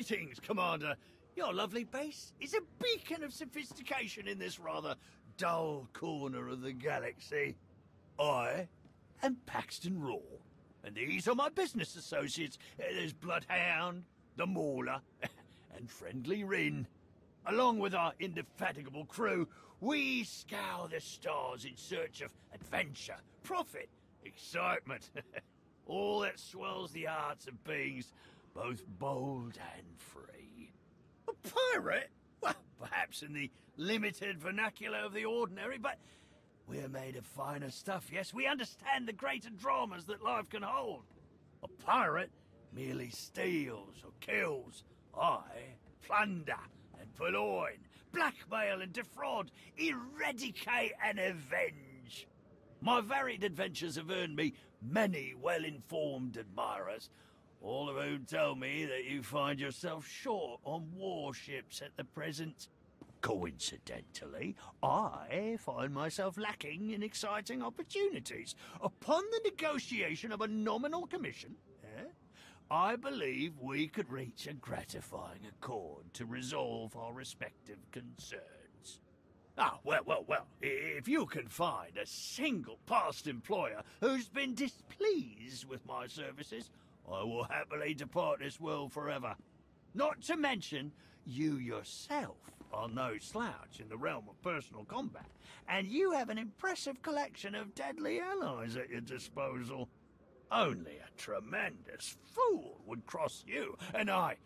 Greetings, Commander. Your lovely base is a beacon of sophistication in this rather dull corner of the galaxy. I am Paxton Rall, and these are my business associates. There's Bloodhound, the Mauler, and Friendly Rin. Along with our indefatigable crew, we scour the stars in search of adventure, profit, excitement. All that swells the hearts of beings, both bold and free. A pirate? Well, perhaps in the limited vernacular of the ordinary, but we're made of finer stuff, yes? We understand the greater dramas that life can hold. A pirate merely steals or kills. I plunder and purloin, blackmail and defraud, eradicate and avenge. My varied adventures have earned me many well-informed admirers, all of whom tell me that you find yourself short on warships at the present. Coincidentally, I find myself lacking in exciting opportunities. Upon the negotiation of a nominal commission, I believe we could reach a gratifying accord to resolve our respective concerns. Ah, well, if you can find a single past employer who's been displeased with my services, I will happily depart this world forever. Not to mention, you yourself are no slouch in the realm of personal combat, and you have an impressive collection of deadly allies at your disposal. Only a tremendous fool would cross you, and I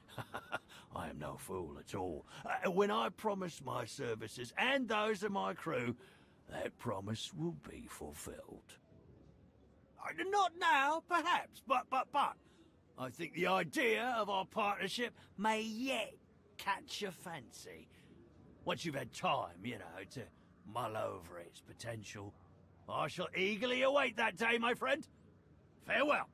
am no fool at all. When I promise my services and those of my crew, that promise will be fulfilled. Not now, perhaps, but I think the idea of our partnership may yet catch your fancy. Once you've had time, you know, to mull over its potential, I shall eagerly await that day, my friend. Farewell.